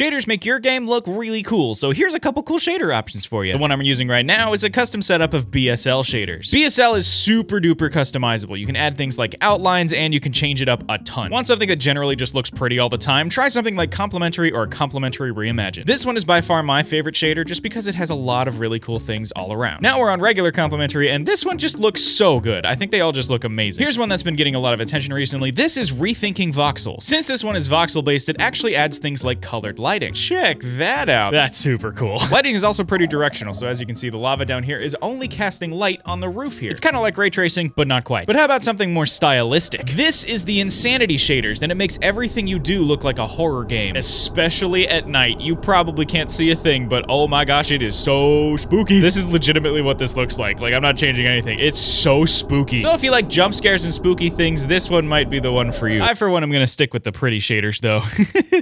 Shaders make your game look really cool, so here's a couple cool shader options for you. The one I'm using right now is a custom setup of BSL shaders. BSL is super duper customizable. You can add things like outlines and you can change it up a ton. Want something that generally just looks pretty all the time? Try something like Complementary or Complementary Reimagine. This one is by far my favorite shader just because it has a lot of really cool things all around. Now we're on regular Complementary and this one just looks so good. I think they all just look amazing. Here's one that's been getting a lot of attention recently. This is Rethinking Voxels. Since this one is voxel based, it actually adds things like colored lighting. Check that out. That's super cool. Lighting is also pretty directional, so as you can see, the lava down here is only casting light on the roof here. It's kind of like ray tracing, but not quite. But how about something more stylistic? This is the Insanity Shaders, and it makes everything you do look like a horror game, especially at night. You probably can't see a thing, but oh my gosh, it is so spooky. This is legitimately what this looks like. Like, I'm not changing anything. It's so spooky. So if you like jump scares and spooky things, this one might be the one for you. I, for one, am gonna stick with the pretty shaders, though.